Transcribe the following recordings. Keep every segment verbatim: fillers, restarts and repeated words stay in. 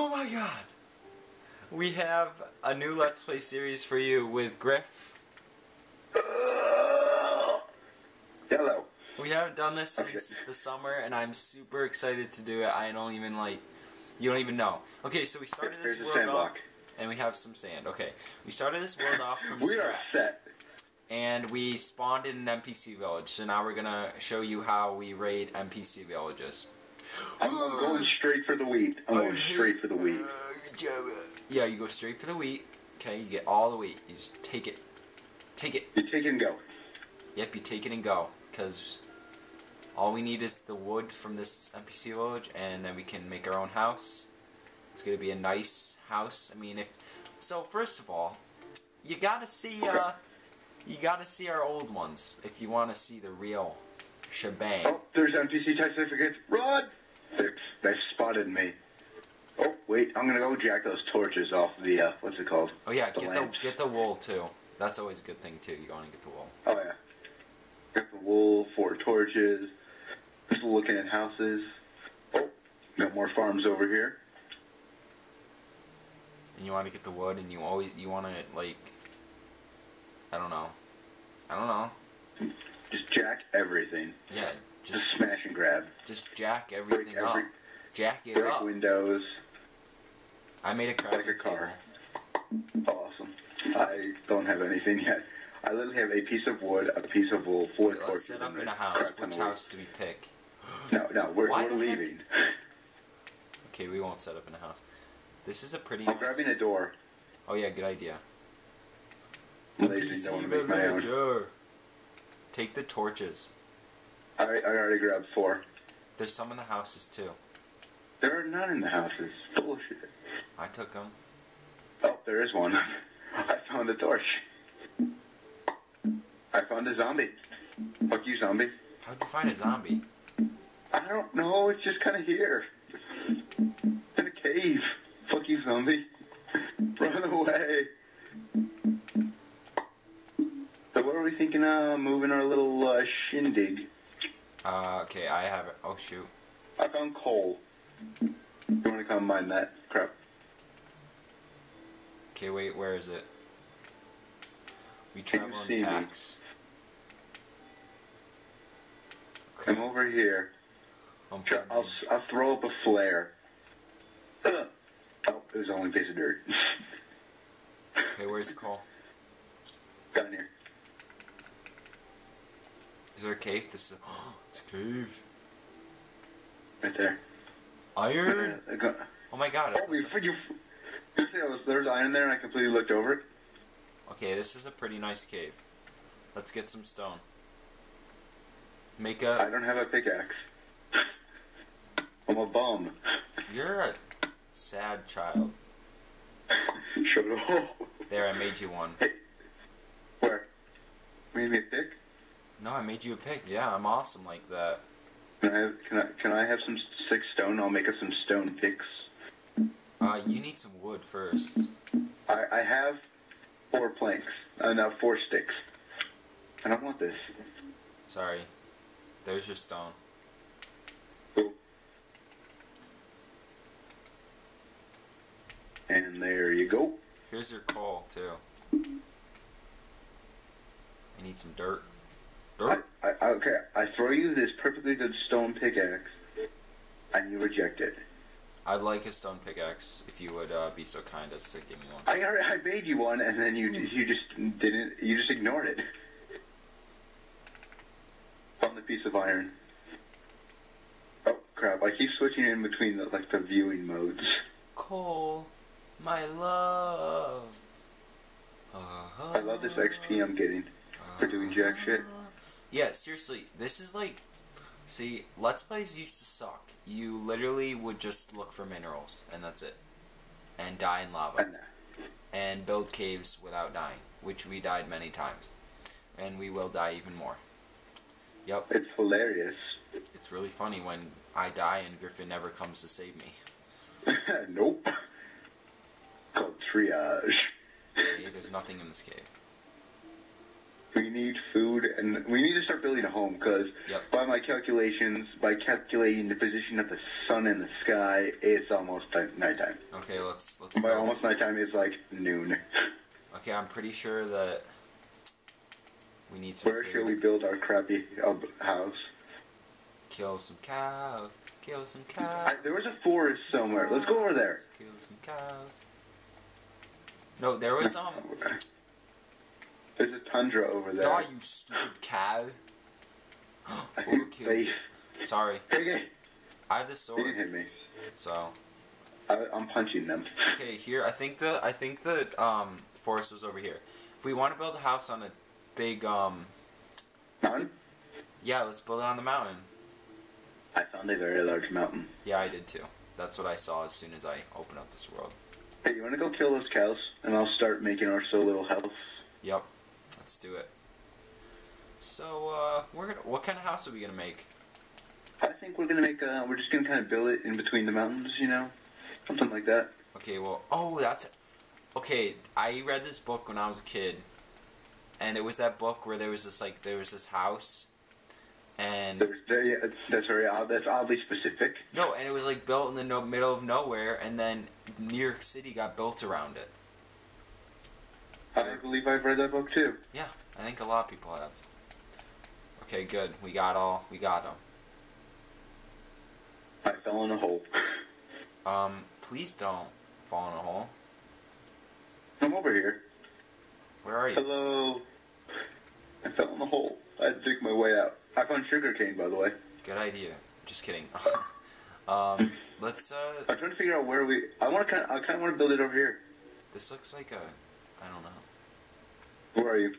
Oh my god! We have a new Let's Play series for you with Griff. Hello. We haven't done this since the summer, and I'm super excited to do it. I don't even, like, you don't even know. Okay, so we started this world off, and we have some sand. Okay, we started this world off from scratch. We are set. And we spawned in an N P C village, so now we're gonna show you how we raid N P C villages. I'm going straight for the wheat. I'm going straight for the wheat. Yeah, you go straight for the wheat. Okay, you get all the wheat. You just take it. Take it. You take it and go. Yep, you take it and go. Because all we need is the wood from this N P C village, and then we can make our own house. It's going to be a nice house. I mean, if... So, first of all, you got to see, okay. uh... You got to see our old ones, if you want to see the real shebang. Oh, there's N P C type certificates. Run! They've, they've spotted me. Oh, wait, I'm gonna go jack those torches off the, uh, what's it called? Oh yeah, the get lamps. the get the wool too. That's always a good thing too, you wanna get the wool. Oh yeah. Get the wool, four torches, just looking at houses. Oh, got more farms over here. And you wanna get the wood, and you always, you wanna, like, I don't know. I don't know. Just jack everything. Yeah, just, just smash and grab. Just jack everything every, up. Jack it break up. windows. I made a car. Like a car. Awesome. I don't have anything yet. I literally have a piece of wood, a piece of wool, four torches. Let's set up in a house. Which house do we pick? No, no, we're, we're leaving. Heck? Okay, we won't set up in a house. This is a pretty. I'm nice... grabbing a door. Oh yeah, good idea. Lazy, don't make my own. Take the torches. I I already grabbed four. There's some in the houses too. There are none in the houses. Bullshit. I took them. Oh, there is one. I found a torch. I found a zombie. Fuck you, zombie. How'd you find a zombie? I don't know. It's just kind of here. In a cave. Fuck you, zombie. Run away. So what are we thinking of moving our little uh, shindig? Uh, okay, I have it. Oh, shoot. I found coal. You want to come mine that crap? Okay, wait, where is it? We travel in packs. Okay. Come over here. I'm I'll, I'll throw up a flare. Oh, it was only a piece of dirt. Okay, where's the coal? Down here. Is there a cave? This is a... Oh, it's a cave. Right there. Iron? Oh my god. Oh, you, you, you see, I was, there was iron there and I completely looked over it. Okay, this is a pretty nice cave. Let's get some stone. Make a... I don't have a pickaxe. I'm a bum. You're a sad child. Shut up. There, I made you one. Hey. Where? You made me a pick? No, I made you a pick. Yeah, I'm awesome like that. Can I, have, can I can I have some six stone? I'll make us some stone picks. Uh, you need some wood first. I I have four planks. Uh, no, four sticks. I don't want this. Sorry. There's your stone. Ooh. And there you go. Here's your coal too. I need some dirt. Dirt. I, I, okay, I throw you this perfectly good stone pickaxe, and you reject it. I'd like a stone pickaxe if you would uh, be so kind as to give me one. I I made you one, and then you you just didn't. You just ignored it. Found the piece of iron. Oh crap! I keep switching in between the, like the viewing modes. Coal, my love. Uh-huh. I love this X P I'm getting for doing jack shit. Yeah, seriously, this is like, see, Let's Plays used to suck. You literally would just look for minerals, and that's it. And die in lava. And build caves without dying, which we died many times. And we will die even more. Yep. It's hilarious. It's really funny when I die and Griffin never comes to save me. Nope. Called triage. Okay, there's nothing in this cave. we need food, and we need to start building a home, because yep. by my calculations, by calculating the position of the sun in the sky, it's almost nighttime. Okay, let's... let's by almost nighttime, it's like noon. Okay, I'm pretty sure that we need some Where food. Should we build our crappy uh, house? Kill some cows, kill some cows. I, there was a forest somewhere. Cows, let's go over there. Kill some cows. No, there was um... There's a tundra over there. Die, you stupid cow. Overkill. Sorry. Okay. I have this sword. They didn't hit me. So. I, I'm punching them. Okay, here. I think the I think the um forest was over here. If we want to build a house on a big um. mountain. Yeah, let's build it on the mountain. I found a very large mountain. Yeah, I did too. That's what I saw as soon as I opened up this world. Hey, you want to go kill those cows, and I'll start making our so little house. Yep. Let's do it. So, uh, we're gonna, what kind of house are we gonna make? I think we're gonna make, uh, we're just gonna kind of build it in between the mountains, you know? Something like that. Okay, well, oh, that's, okay, I read this book when I was a kid, and it was that book where there was this, like, there was this house, and... There's, there, yeah, that's very odd, that's oddly specific. No, and it was, like, built in the no middle of nowhere, and then New York City got built around it. I believe I've read that book too. Yeah, I think a lot of people have. Okay, good. We got all. We got them. I fell in a hole. Um, please don't fall in a hole. I'm over here. Where are you? Hello. I fell in a hole. I had to dig my way out. I found sugarcane, by the way. Good idea. Just kidding. um, let's. Uh, I'm trying to figure out where we. I want to kind. Of, I kind of want to build it over here. This looks like a. I don't know. Where are you?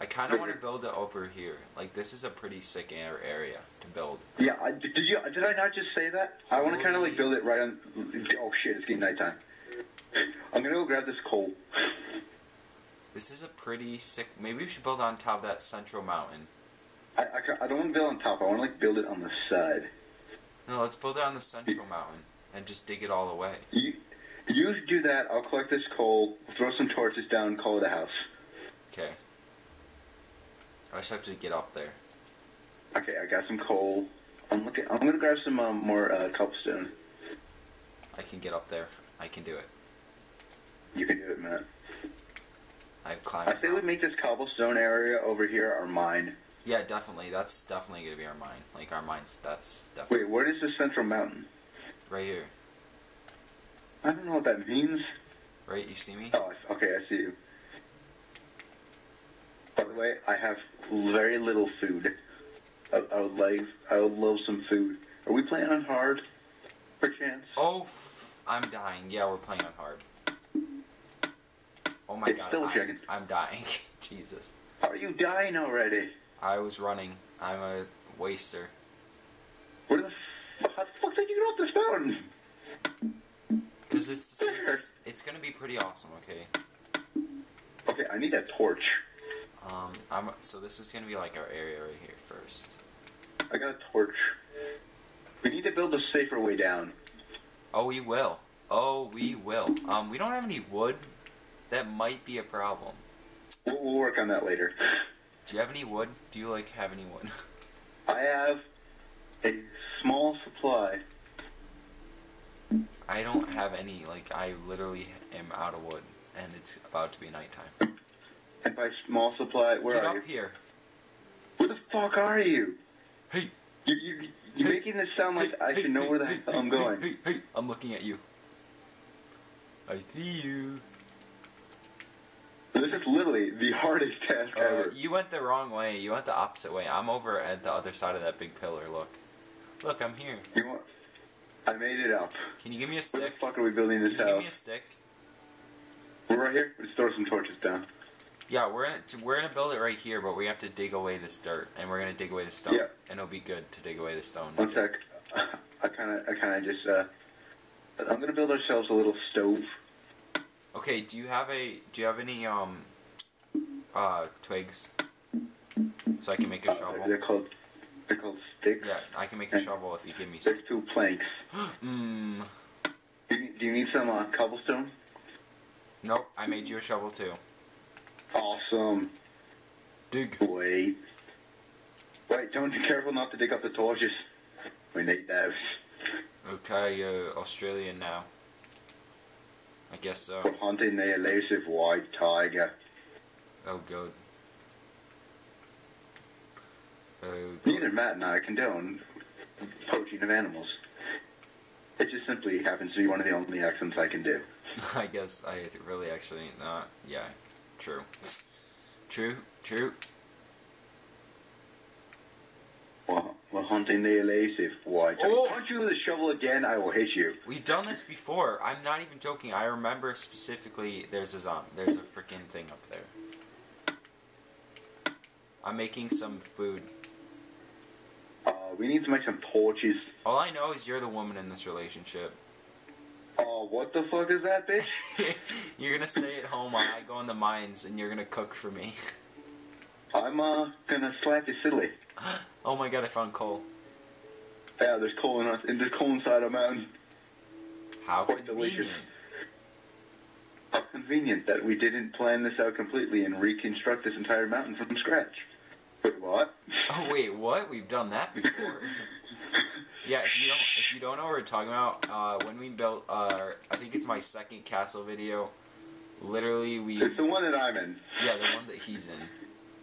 I kind of want to build it over here. Like, this is a pretty sick air area to build. Yeah, I, did you? Did I not just say that? Holy. I want to kind of, like, build it right on... Oh, shit, it's getting nighttime. I'm going to go grab this coal. This is a pretty sick... Maybe we should build on top of that central mountain. I, I, I don't want to build on top. I want to, like, build it on the side. No, let's build it on the central mountain and just dig it all away. You... You do that, I'll collect this coal, throw some torches down, call it a house. Okay. I just have to get up there. Okay, I got some coal. I'm looking. I'm gonna grab some um, more uh, cobblestone. I can get up there. I can do it. You can do it, Matt. I've climbed. I say we make this cobblestone area over here our mine. Yeah, definitely. That's definitely gonna be our mine. Like our mines. That's definitely. Wait, where is the central mountain? Right here. I don't know what that means. Right, you see me? Oh, okay, I see you. By the way, I have very little food. I, I would like, I would love some food. Are we playing on hard, perchance? Oh, I'm dying. Yeah, we're playing on hard. Oh my it's god, I'm, I'm dying. Jesus. Are you dying already? I was running. I'm a waster. Where the f how the fuck did you get off this mountain? Cause it's, it's it's gonna be pretty awesome, okay? Okay, I need that torch. Um, I'm so this is gonna be like our area right here first. I got a torch. We need to build a safer way down. Oh, we will. Oh, we will. Um, we don't have any wood. That might be a problem. We'll, we'll work on that later. Do you have any wood? Do you like have any wood? I have a small supply. I don't have any, like, I literally am out of wood, and it's about to be nighttime. And by small supply, where Get are you? Get up here. Where the fuck are you? Hey. You, you, you're hey. making this sound like hey. I should hey. know hey. where the hey. hell I'm going. Hey. Hey. Hey. I'm looking at you. I see you. This is literally the hardest task uh, ever. You went the wrong way. You went the opposite way. I'm over at the other side of that big pillar, look. Look, I'm here. You want... I made it up. Can you give me a stick? Where the fuck are we building this Can you house? Give me a stick. We're right here. Let's throw some torches down. Yeah, we're gonna we're gonna build it right here, but we have to dig away this dirt, and we're gonna dig away the stone. Yeah. And it'll be good to dig away the stone. One sec. I kind of I kind of just uh, I'm gonna build ourselves a little stove. Okay. Do you have a Do you have any um uh twigs? So I can make a uh, shovel. They're called. They're called sticks. Yeah, I can make a and shovel if you give me some. There's two planks. mm. do, you, do you need some uh, cobblestone? Nope, I made you a shovel too. Awesome. dig. Wait. Wait, John, be careful not to dig up the torches. We need those. Okay, you're Australian now. I guess so. We're hunting the elusive white tiger. Oh, God. Oh, God. Neither Matt and I condone poaching of animals. It just simply happens to be one of the only accents I can do. I guess I really actually ain't that. Yeah, true. True, true. Well, we're hunting the elusive white tiger. Oh. Punch you with a shovel again, I will hit you. We've done this before. I'm not even joking. I remember specifically there's a zombie. There's a freaking thing up there. I'm making some food. Uh, we need to make some torches. All I know is you're the woman in this relationship. Oh, uh, what the fuck is that, bitch? You're gonna stay at home while I go in the mines and you're gonna cook for me. I'm, uh, gonna slap you silly. Oh my god, I found coal. Yeah, there's coal in us, and there's coal inside a mountain. How Quite convenient. Delicious. How convenient that we didn't plan this out completely and reconstruct this entire mountain from scratch. Wait, what? Oh, wait, what? We've done that before. Yeah, if you don't, if you don't know what we're talking about, uh, when we built our, I think it's my second castle video, literally we... It's the one that I'm in. Yeah, the one that he's in.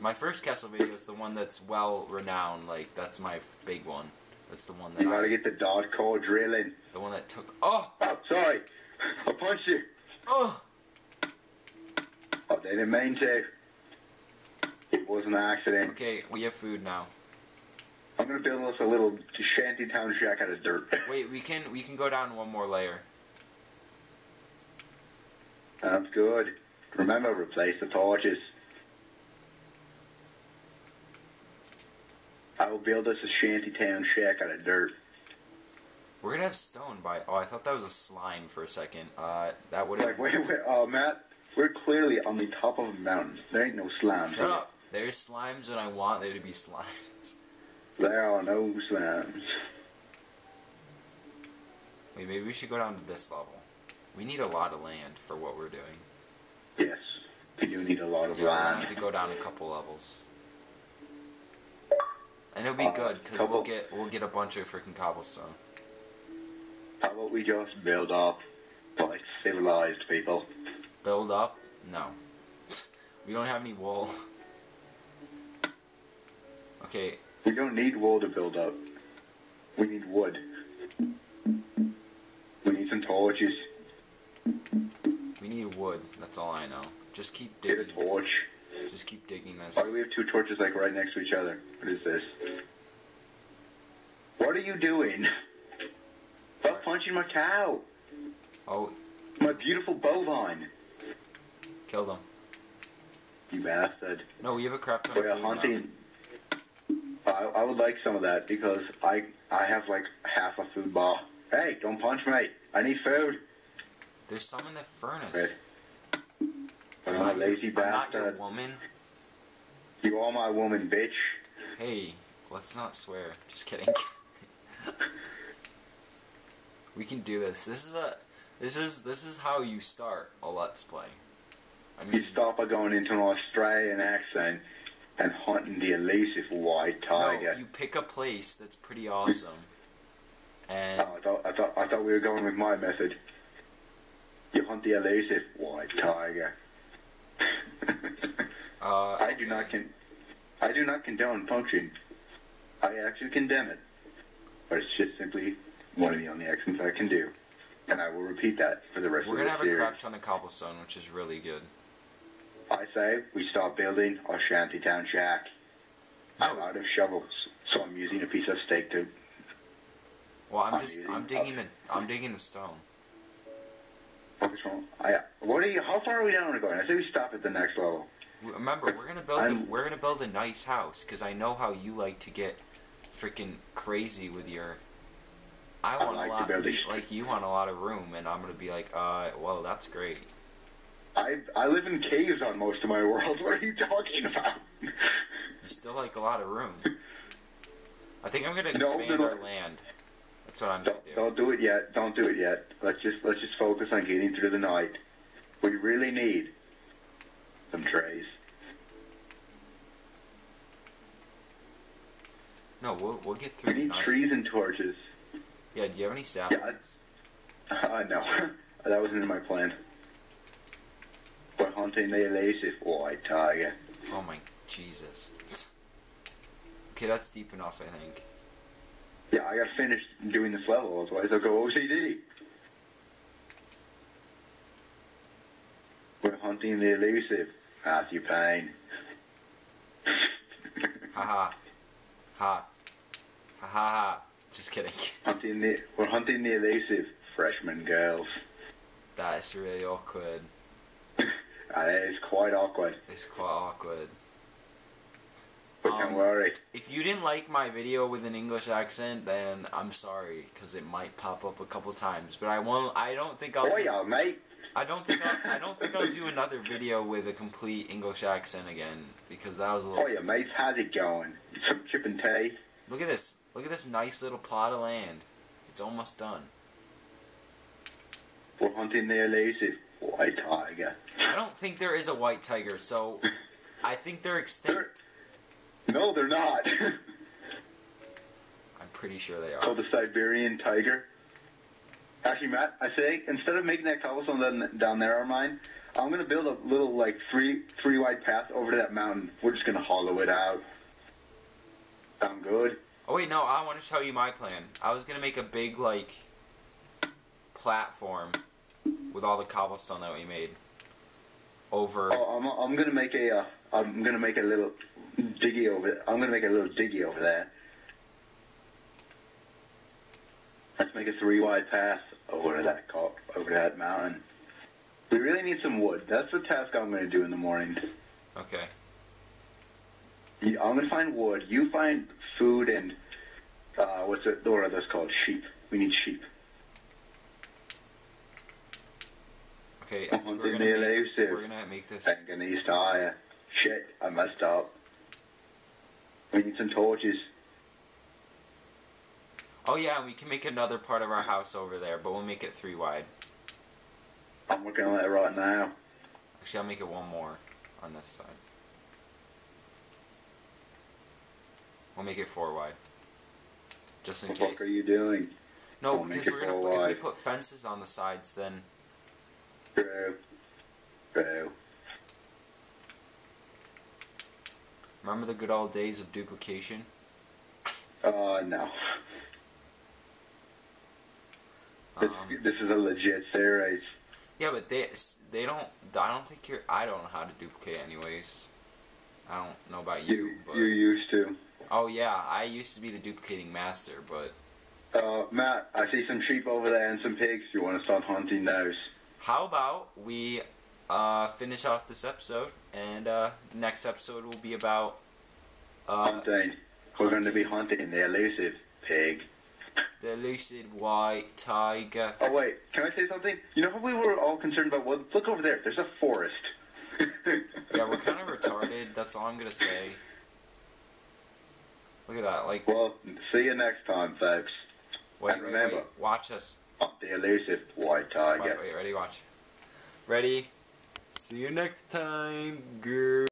My first castle video is the one that's well-renowned, like, that's my big one. That's the one that You I, gotta get the dot core drilling. The one that took... Oh! Oh, sorry! I punched you! Oh! Oh, they didn't mean to. It was an accident. Okay, we have food now. I'm gonna build us a little shanty town shack out of dirt. Wait, we can, we can go down one more layer. Sounds good. Remember, replace the torches. I will build us a shanty town shack out of dirt. We're gonna have stone by. Oh, I thought that was a slime for a second. Uh, that would. Like, wait, wait, uh, Matt, we're clearly on the top of a mountain. There ain't no slimes. Shut up. There's slimes when I want there to be slimes. There are no slimes. Wait, maybe we should go down to this level. We need a lot of land for what we're doing. Yes, we do need a lot of yeah, land. We have to go down a couple levels. And it'll be uh, good because we'll get we'll get a bunch of freaking cobblestone. How about we just build up like civilized people? Build up? No, we don't have any wool. Okay. We don't need wool to build up. We need wood. We need some torches. We need wood. That's all I know. Just keep digging. Get a torch. Just keep digging this. Why do we have two torches like right next to each other? What is this? What are you doing? Stop punching my cow! Oh. My beautiful bovine! Kill them. You bastard. No, we have a crap ton of food. We're hunting. I, I would like some of that because I I have like half a food bar. Hey, don't punch me! I need food! There's some in the furnace. Right. I'm not a lazy bastard. I'm not your woman. You are my woman, bitch. Hey, let's not swear. Just kidding. We can do this. This is a, this is this is how you start a let's play. I mean, you start by going into an Australian accent and hunting the elusive white tiger. No, you pick a place that's pretty awesome. And oh, I thought I thought I thought we were going with my method. You hunt the elusive white tiger. uh, I do okay. not con I do not condone poaching. I actually condemn it, but it's just simply one of the only accents I can do, and I will repeat that for the rest We're of the series. We're gonna have a crap ton of cobblestone, which is really good. I say we start building our shanty town shack. No. I'm out of shovels, so I'm using a piece of stake to. Well, I'm, I'm just I'm digging up. the I'm digging the stone. What's wrong? I, what are you? How far are we down going? I say we stop at the next level. Remember, we're gonna build. A, we're gonna build a nice house because I know how you like to get freaking crazy with your. I want I like a lot. Of, like you want a lot of room, and I'm gonna be like, uh, well, that's great. I I live in caves on most of my world. What are you talking about? You still like a lot of room. I think I'm gonna expand no, no, no. our land. That's what I'm don't, gonna do. Don't do it yet. Don't do it yet. Let's just let's just focus on getting through the night. We really need some trays. No, we'll we'll get through. We need trees and torches. Yeah, do you have any saplings? Yeah, uh, no, that wasn't in my plan. We're hunting the elusive white tiger. Oh my Jesus. Okay, that's deep enough, I think. Yeah, I gotta finish doing this level, otherwise I'll go O C D. We're hunting the elusive, Matthew Payne. Haha. Ha. Ha ha ha. Just kidding. Hunting the, we're hunting the elusive freshman girls. That is really awkward. It's quite awkward. It's quite awkward. But um, don't worry. If you didn't like my video with an English accent, then I'm sorry, because it might pop up a couple times. But I won't. I don't think I'll. Oh yeah, mate. I don't think I'll, I don't think I'll do another video with a complete English accent again, because that was a little. Oh yeah, mate. How's it going? Some chip and tea. Look at this. Look at this nice little plot of land. It's almost done. We're hunting the elusive white tiger. I don't think there is a white tiger, so I think they're extinct. They're, no, they're not. I'm pretty sure they are. Called the Siberian tiger. Actually, Matt, I say, instead of making that cobblestone down there on mine, I'm going to build a little, like, three, three wide path over to that mountain. We're just going to hollow it out. Sound good? Oh, wait, no, I want to show you my plan. I was going to make a big, like, platform with all the cobblestone that we made. Over. Oh, I'm, I'm gonna make a. Uh, I'm gonna make a little diggy over. I'm gonna make a little diggy over there. Let's make a three-wide path over that cop, over that mountain. We really need some wood. That's the task I'm gonna do in the morning. Okay. Yeah, I'm gonna find wood. You find food and uh, what's it? What are those called? Sheep. We need sheep. Okay, I think we're gonna, make, we're gonna make this. Shit, I messed up. We need some torches. Oh yeah, we can make another part of our house over there, but we'll make it three wide. I'm working on that right now. Actually, I'll make it one more on this side. We'll make it four wide, just in what case. What the fuck are you doing? No, we'll because we're gonna. Wide. If we put fences on the sides, then. True. True. Remember the good old days of duplication? Uh, no. Um, this, this is a legit series. Yeah, but they they don't. I don't think you're. I don't know how to duplicate, anyways. I don't know about you. You but, you used to. Oh yeah, I used to be the duplicating master, but. Uh, Matt, I see some sheep over there and some pigs. You want to start hunting those? How about we uh, finish off this episode, and uh, the next episode will be about uh, hunting. We're going to be hunting the elusive pig. The elusive white tiger. Oh wait, can I say something? You know how we were all concerned about, well, look over there, there's a forest. Yeah, we're kind of retarded, that's all I'm going to say. Look at that, like... Well, see you next time, folks. Wait, and wait, remember, wait, watch us. The elusive white tiger. Wait, wait, ready, watch. Ready. See you next time, girl.